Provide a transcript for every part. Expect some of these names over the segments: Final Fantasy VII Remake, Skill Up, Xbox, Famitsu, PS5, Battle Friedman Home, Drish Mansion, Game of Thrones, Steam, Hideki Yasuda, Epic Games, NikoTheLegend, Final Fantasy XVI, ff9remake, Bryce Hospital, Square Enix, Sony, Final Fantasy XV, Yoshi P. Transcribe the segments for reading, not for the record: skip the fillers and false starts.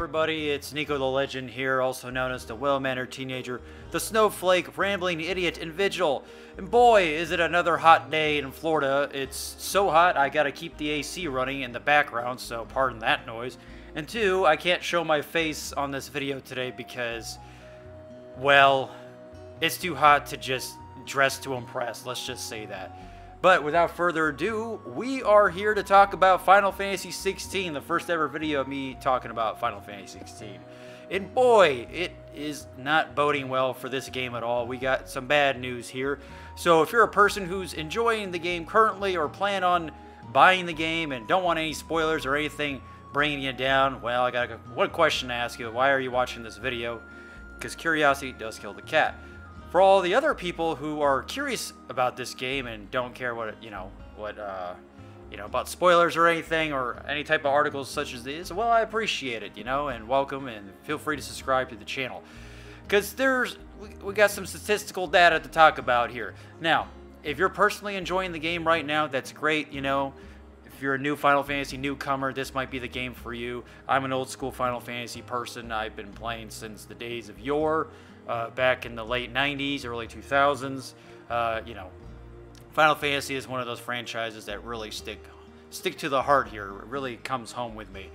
everybody, it's NikoTheLegend here, also known as the well-mannered teenager, the snowflake, rambling idiot, and vigil. And boy, is it another hot day in Florida. It's so hot I gotta keep the AC running in the background, so pardon that noise. And two, I can't show my face on this video today because, well, it's too hot to just dress to impress, let's just say that. But without further ado, we are here to talk about Final Fantasy XVI, the first ever video of me talking about Final Fantasy XVI. And boy, it is not boding well for this game at all. We got some bad news here. So if you're a person who's enjoying the game currently or plan on buying the game and don't want any spoilers or anything bringing you down, well, I got one question to ask you. Why are you watching this video? Because curiosity does kill the cat. For all the other people who are curious about this game and don't care what, about spoilers or anything or any type of articles such as these, well, I appreciate it, and welcome, and feel free to subscribe to the channel. Because we got some statistical data to talk about here. Now, if you're personally enjoying the game right now, that's great, If you're a new Final Fantasy newcomer, this might be the game for you. I'm an old school Final Fantasy person. I've been playing since the days of yore, back in the late 90s, early 2000s. Final Fantasy is one of those franchises that really stick to the heart here. It really comes home with me.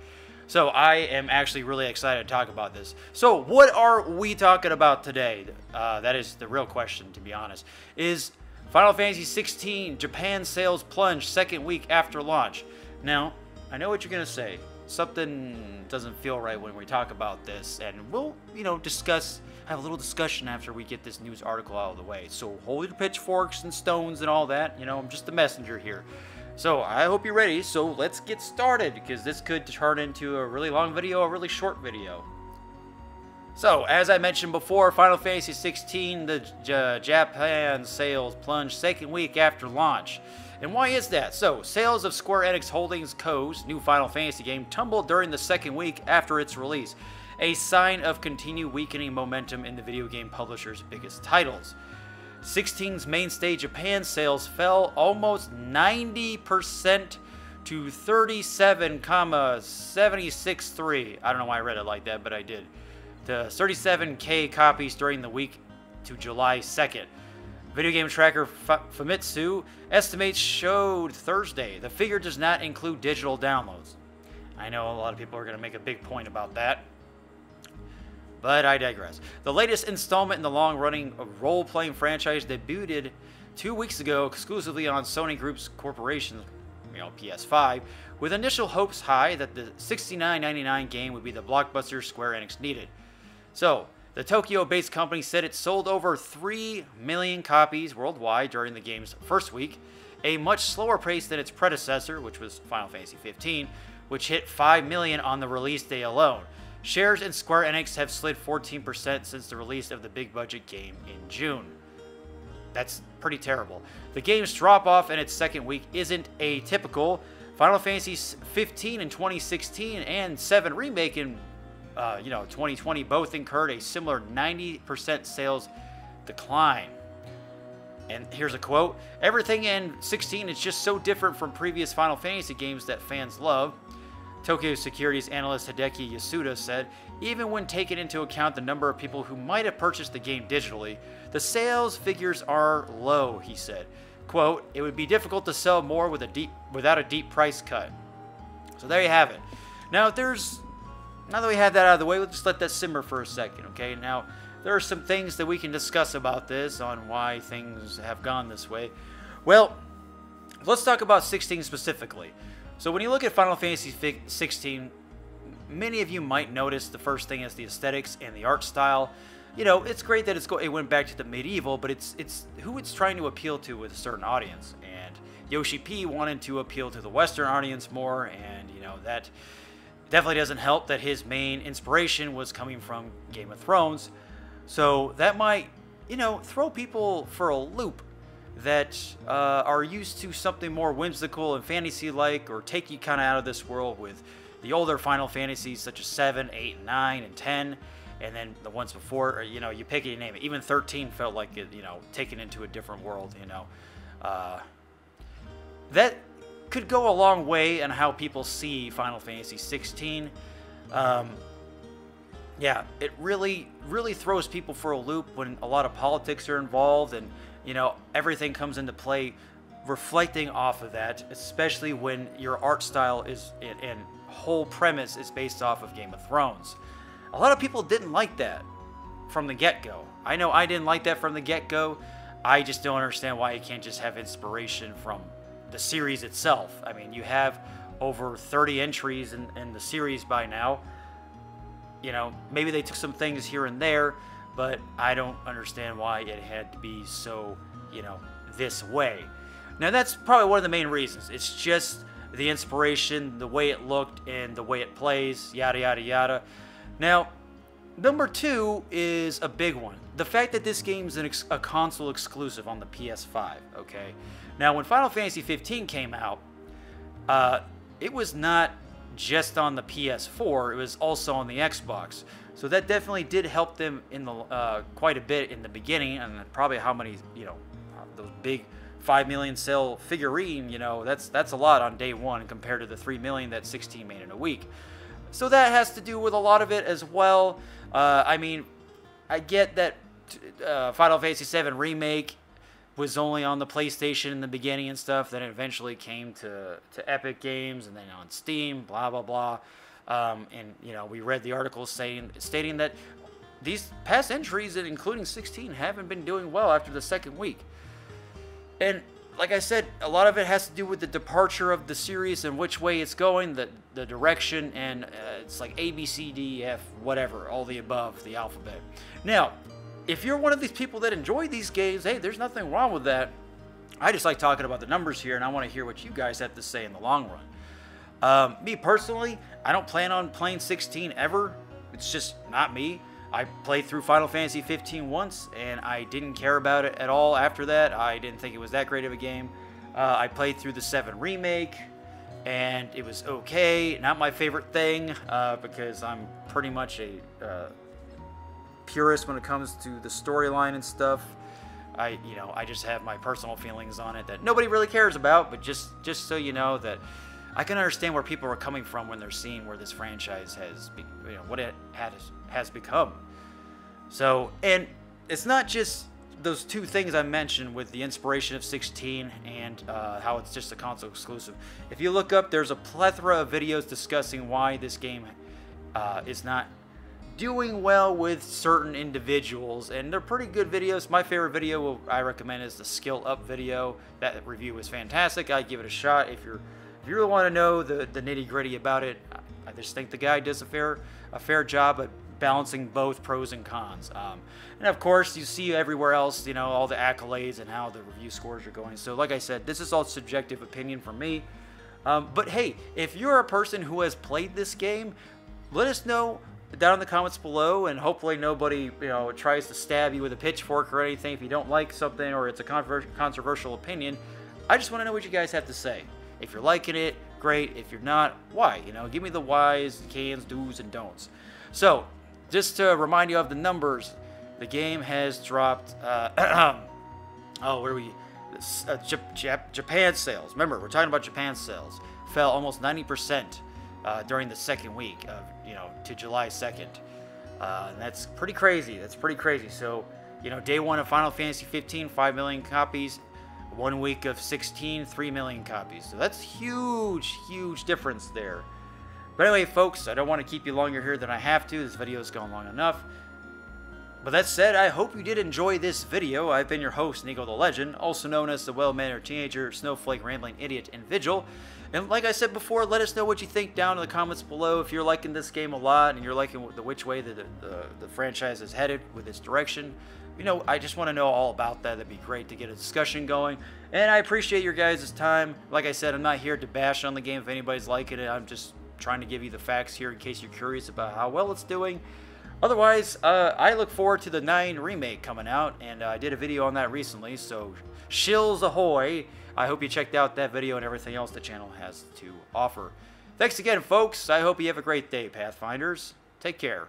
So I am actually really excited to talk about this. So what are we talking about today? That is the real question, to be honest, is Final Fantasy XVI, Japan sales plunge second week after launch. Now, I know what you're gonna say. Something doesn't feel right when we talk about this, and we'll, have a little discussion after we get this news article out of the way. So hold your pitchforks and stones and all that, I'm just the messenger here. So I hope you're ready, so let's get started, because this could turn into a really long video, a really short video. So, as I mentioned before, Final Fantasy XVI, the Japan sales plunge second week after launch. And why is that? So, sales of Square Enix Holdings Co.'s new Final Fantasy game tumbled during the second week after its release, a sign of continued weakening momentum in the video game publisher's biggest titles. 16's mainstay Japan sales fell almost 90% to 37,763. I don't know why I read it like that, but I did. To 37,000 copies during the week to July 2nd. Video game tracker Famitsu estimates showed Thursday. The figure does not include digital downloads. I know a lot of people are going to make a big point about that, but I digress. The latest installment in the long-running role-playing franchise debuted 2 weeks ago exclusively on Sony Group's corporation, PS5, with initial hopes high that the $69.99 game would be the blockbuster Square Enix needed. So, the Tokyo-based company said it sold over 3 million copies worldwide during the game's first week, a much slower pace than its predecessor, which was Final Fantasy XV, which hit 5 million on the release day alone. Shares in Square Enix have slid 14% since the release of the big-budget game in June. That's pretty terrible. The game's drop-off in its second week isn't atypical. Final Fantasy XV in 2016 and VII Remake in 2020 both incurred a similar 90% sales decline. And here's a quote: "Everything in 16 is just so different from previous Final Fantasy games that fans love." Tokyo Securities analyst Hideki Yasuda said, "Even when taking into account the number of people who might have purchased the game digitally, the sales figures are low," he said. Quote, "It would be difficult to sell more with without a deep price cut." So there you have it. Now that we have that out of the way, we'll just let that simmer for a second, okay? Now, there are some things that we can discuss about this on why things have gone this way. Well, let's talk about 16 specifically. So when you look at Final Fantasy 16, many of you might notice the first thing is the aesthetics and the art style. It's great that it went back to the medieval, but it's who it's trying to appeal to with a certain audience. And Yoshi P wanted to appeal to the Western audience more, and, that definitely doesn't help that his main inspiration was coming from Game of Thrones. So that might, throw people for a loop that are used to something more whimsical and fantasy-like, or take you kind of out of this world with the older Final Fantasies such as 7, 8, 9, and 10, and then the ones before, you pick it, you name it. Even 13 felt like it, taken into a different world, That could go a long way in how people see Final Fantasy 16. yeah, it really throws people for a loop when a lot of politics are involved, and you know, everything comes into play reflecting off of that, especially when your art style is and whole premise is based off of Game of Thrones. A lot of people didn't like that from the get-go. I know I didn't like that from the get-go. I just don't understand why you can't just have inspiration from the series itself. I mean, you have over 30 entries in the series by now. You know, maybe they took some things here and there, but I don't understand why it had to be so, you know, this way. Now, that's probably one of the main reasons. It's just the inspiration, the way it looked, and the way it plays, yada, yada, yada. Now, number two is a big one. The fact that this game's a console exclusive on the PS5, okay? Now, when Final Fantasy XV came out, it was not just on the PS4. It was also on the Xbox. So that definitely did help them in the quite a bit in the beginning, and probably how many, you know, those big 5 million sale figurine, you know, that's a lot on day one compared to the 3 million that 16 made in a week. So that has to do with a lot of it as well. I mean, I get that Final Fantasy VII Remake was only on the PlayStation in the beginning and stuff, then it eventually came to Epic Games and then on Steam, blah, blah, blah. And, you know, we read the articles stating that these past entries, including 16, haven't been doing well after the second week. And like I said, a lot of it has to do with the departure of the series and which way it's going, the direction, and it's like A, B, C, D, F, whatever, all the above, the alphabet. Now, if you're one of these people that enjoy these games, hey, there's nothing wrong with that. I just like talking about the numbers here, and I want to hear what you guys have to say in the long run. Me personally, I don't plan on playing 16 ever. It's just not me. I played through Final Fantasy 15 once, and I didn't care about it at all after that. I didn't think it was that great of a game. I played through the 7 Remake, and it was okay. Not my favorite thing, because I'm pretty much a purist when it comes to the storyline and stuff. I just have my personal feelings on it that nobody really cares about, but just so you know that I can understand where people are coming from when they're seeing where this franchise has, you know, what it has become. So, and it's not just those two things I mentioned with the inspiration of 16 and how it's just a console exclusive. If you look up, there's a plethora of videos discussing why this game is not doing well with certain individuals, and they're pretty good videos. My favorite video I recommend is the Skill Up video. That review was fantastic. I give it a shot if you're... If you really want to know the nitty-gritty about it, I just think the guy does a fair job at balancing both pros and cons. And of course, you see everywhere else, you know, all the accolades and how the review scores are going. So like I said, this is all subjective opinion from me. But hey, if you're a person who has played this game, let us know down in the comments below, and hopefully nobody, you know, tries to stab you with a pitchfork or anything if you don't like something or it's a controversial opinion. I just want to know what you guys have to say. If you're liking it, great. If you're not, why? You know, give me the whys, the cans, do's, and don'ts. So, just to remind you of the numbers, the game has dropped, oh, where are we? Japan sales. Remember, we're talking about Japan sales. Fell almost 90% during the second week of, you know, to July 2nd. And that's pretty crazy. That's pretty crazy. So, you know, day one of Final Fantasy 15, 5 million copies. 1 week of 16, 3 million copies. So that's huge, huge difference there. But anyway, folks, I don't want to keep you longer here than I have to. This video's gone long enough. But that said, I hope you did enjoy this video. I've been your host, NikoTheLegend, also known as the well-mannered teenager, snowflake, rambling idiot, and vigil. And like I said before, let us know what you think down in the comments below. If you're liking this game a lot and you're liking which way the franchise is headed with its direction, you know, I just want to know all about that. That'd be great to get a discussion going. And I appreciate your guys' time. Like I said, I'm not here to bash on the game if anybody's liking it. I'm just trying to give you the facts here in case you're curious about how well it's doing. Otherwise, I look forward to the 9 remake coming out, and I did a video on that recently, so shills ahoy. I hope you checked out that video and everything else the channel has to offer. Thanks again, folks. I hope you have a great day, Pathfinders. Take care.